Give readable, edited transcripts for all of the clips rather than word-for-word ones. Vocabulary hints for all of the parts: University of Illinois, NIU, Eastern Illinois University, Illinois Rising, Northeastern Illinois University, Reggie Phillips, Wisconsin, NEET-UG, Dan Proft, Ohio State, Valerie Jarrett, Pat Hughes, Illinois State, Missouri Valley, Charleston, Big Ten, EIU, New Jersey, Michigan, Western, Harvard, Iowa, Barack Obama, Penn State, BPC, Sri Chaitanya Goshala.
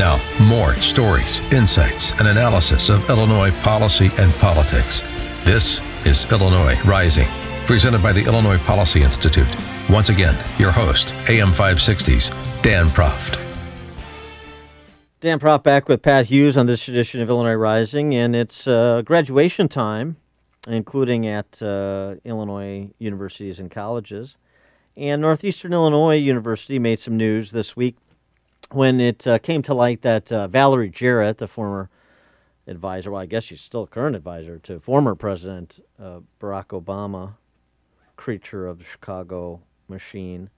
Now, more stories, insights, and analysis of Illinois policy and politics. This is Illinois Rising, presented by the Illinois Policy Institute. Once again, your host, AM 560's Dan Proft. Dan Proft back with Pat Hughes on this edition of Illinois Rising, and it's graduation time, including at Illinois universities and colleges. And Northeastern Illinois University made some news this week when it came to light that Valerie Jarrett, the former advisor, well, I guess she's still a current advisor to former President Barack Obama, creature of the Chicago machine,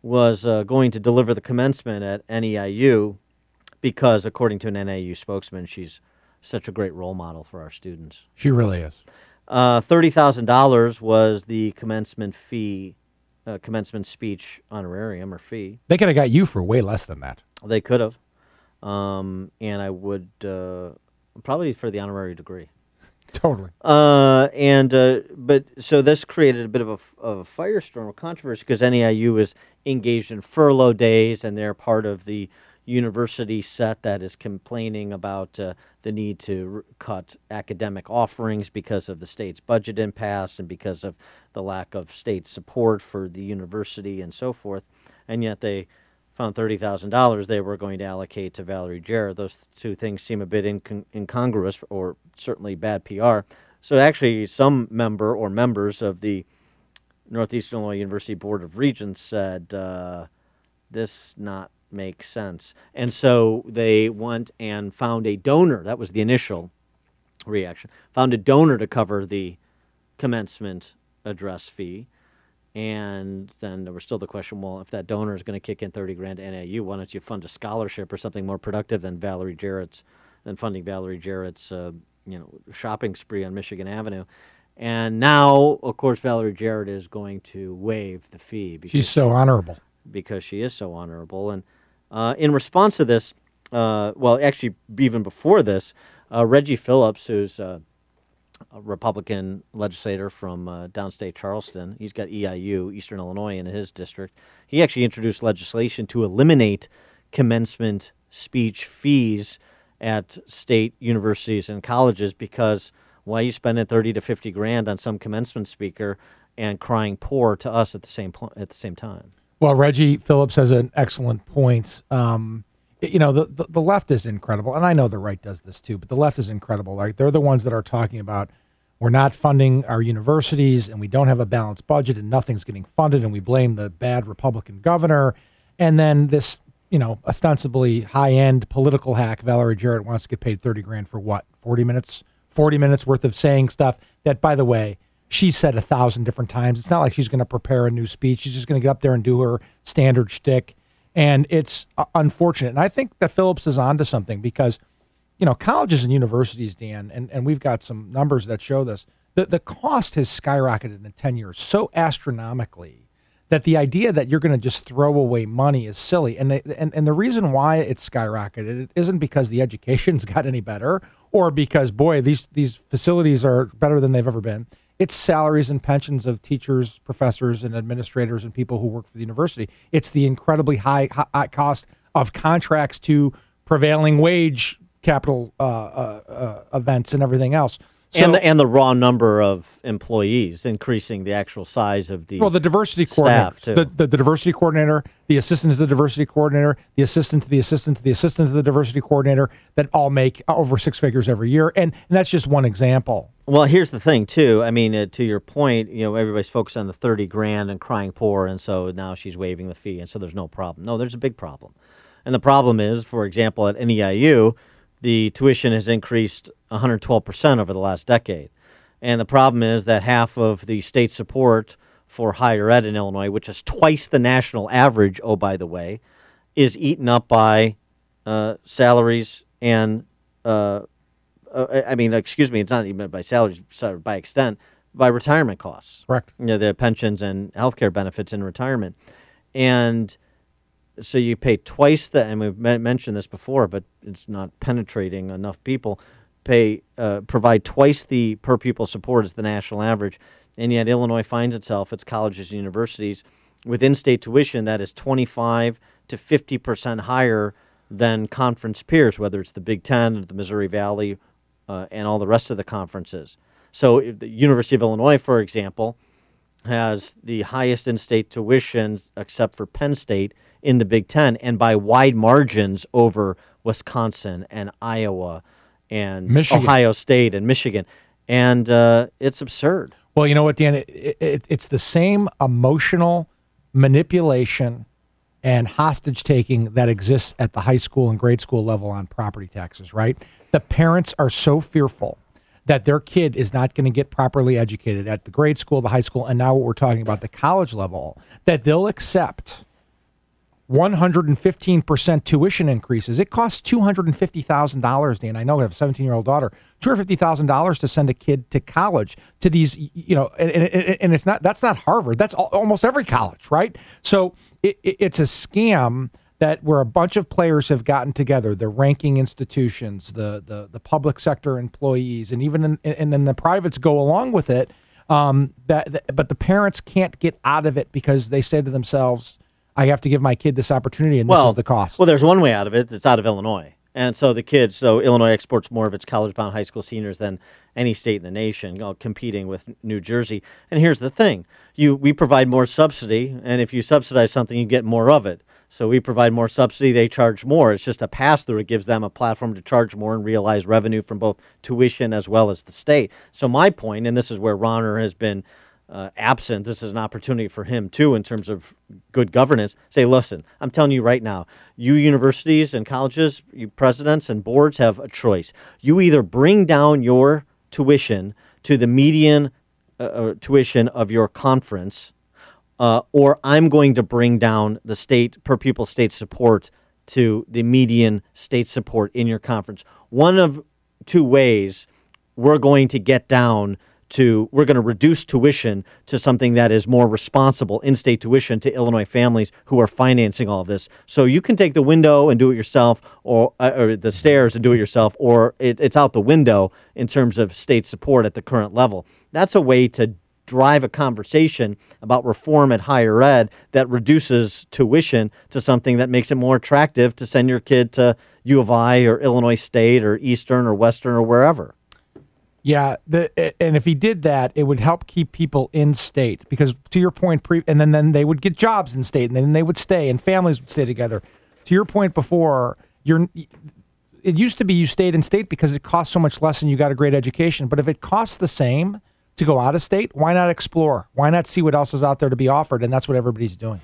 was going to deliver the commencement at NEIU because, according to an NIU spokesman, she's such a great role model for our students. She really is. $30,000 was the commencement fee. Commencement speech honorarium or fee. They could have got you for way less than that. They could have. And I would probably for the honorary degree. Totally. But so this created a bit of a firestorm of controversy because NEIU is engaged in furlough days and they're part of the university set that is complaining about the need to cut academic offerings because of the state's budget impasse and because of the lack of state support for the university and so forth. And yet they found $30,000 they were going to allocate to Valerie Jarrett. Those two things seem a bit incongruous or certainly bad PR. So actually some member or members of the Northeastern Illinois University Board of Regents said this not makes sense. And so they went and found a donor. That was the initial reaction. Found a donor to cover the commencement address fee. And then there was still the question, well, if that donor is going to kick in $30,000 to NIU, why don't you fund a scholarship or something more productive than funding Valerie Jarrett's, shopping spree on Michigan Avenue. And now, of course, Valerie Jarrett is going to waive the fee. She's so honorable. Because she is so honorable. And in response to this, even before this, Reggie Phillips, who's a Republican legislator from downstate Charleston, he's got EIU, Eastern Illinois, in his district, he actually introduced legislation to eliminate commencement speech fees at state universities and colleges because why are you spending $30,000 to $50,000 on some commencement speaker and crying poor to us at the same time? Well, Reggie Phillips has an excellent point. The left is incredible, and I know the right does this too, but the left is incredible. Like, they're the ones that are talking about we're not funding our universities, and we don't have a balanced budget, and nothing's getting funded, and we blame the bad Republican governor. And then this, ostensibly high-end political hack, Valerie Jarrett, wants to get paid $30,000 for what, 40 minutes? 40 minutes worth of saying stuff that, by the way, she's said 1,000 different times. It's not like she's going to prepare a new speech. She's just going to get up there and do her standard shtick. And it's unfortunate. And I think that Phillips is onto something because, colleges and universities, Dan, and we've got some numbers that show this, the cost has skyrocketed in 10 years so astronomically that the idea that you're going to just throw away money is silly. And the reason why it's skyrocketed, it isn't because the education's got any better or because, boy, these facilities are better than they've ever been. It's salaries and pensions of teachers, professors, and administrators and people who work for the university. It's the incredibly high cost of contracts to prevailing wage capital events and everything else. So, and the raw number of employees, increasing the actual size of the diversity coordinator, staff too. The diversity coordinator, the assistant to the diversity coordinator, the assistant to the assistant to the assistant to the diversity coordinator, that all make over six figures every year, and that's just one example. Well, here's the thing too. I mean, to your point, everybody's focused on the $30,000 and crying poor, and so now she's waiving the fee, and so there's no problem. No, there's a big problem, and the problem is, for example, at NEIU. The tuition has increased 112% over the last decade. And the problem is that half of the state support for higher ed in Illinois, which is twice the national average, oh, by the way, is eaten up by salaries and, it's not even by salaries, by extent, by retirement costs. Correct. The pensions and health care benefits in retirement. And so you pay twice that, and we've mentioned this before, but it's not penetrating enough people, provide twice the per-pupil support as the national average, and yet Illinois finds itself, its colleges and universities, with in-state tuition that is 25% to 50% higher than conference peers, whether it's the Big Ten, the Missouri Valley, and all the rest of the conferences. So if the University of Illinois, for example, has the highest in-state tuition, except for Penn State, in the Big Ten, and by wide margins over Wisconsin and Iowa and Michigan. Ohio State and Michigan. And it's absurd. Well, you know what, Dan? It's the same emotional manipulation and hostage-taking that exists at the high school and grade school level on property taxes, right? The parents are so fearful that their kid is not going to get properly educated at the grade school, the high school, and now what we're talking about, the college level, that they'll accept 115% tuition increases. It costs $250,000, Dan. I know I have a 17-year-old daughter. $250,000 to send a kid to college to these, you know, and it's not, that's not Harvard. That's almost every college, right? So it's a scam that where a bunch of players have gotten together, the ranking institutions, the public sector employees, and even and then the privates go along with it. But the parents can't get out of it because they say to themselves, I have to give my kid this opportunity, and this is the cost. Well, there's one way out of it. It's out of Illinois. And so the kids, so Illinois exports more of its college-bound high school seniors than any state in the nation, you know, competing with New Jersey. And here's the thing. We provide more subsidy, and if you subsidize something, you get more of it. So we provide more subsidy, they charge more. It's just a pass-through. It gives them a platform to charge more and realize revenue from both tuition as well as the state. So my point, and this is where Rahner has been absent, this is an opportunity for him too in terms of good governance. Say, listen, I'm telling you right now, you universities and colleges, you presidents and boards have a choice. You either bring down your tuition to the median tuition of your conference, or I'm going to bring down the state per pupil state support to the median state support in your conference. One of two ways we're going to get down to, we're going to reduce tuition to something that is more responsible, in-state tuition to Illinois families who are financing all of this. So you can take the window and do it yourself, or the stairs and do it yourself, or it's out the window in terms of state support at the current level. That's a way to drive a conversation about reform at higher ed that reduces tuition to something that makes it more attractive to send your kid to U of I or Illinois State or Eastern or Western or wherever. Yeah, and if he did that, it would help keep people in state because, to your point, and then they would get jobs in state, and then they would stay, and families would stay together. To your point before, it used to be you stayed in state because it cost so much less and you got a great education. But if it costs the same to go out of state, why not explore? Why not see what else is out there to be offered? And that's what everybody's doing.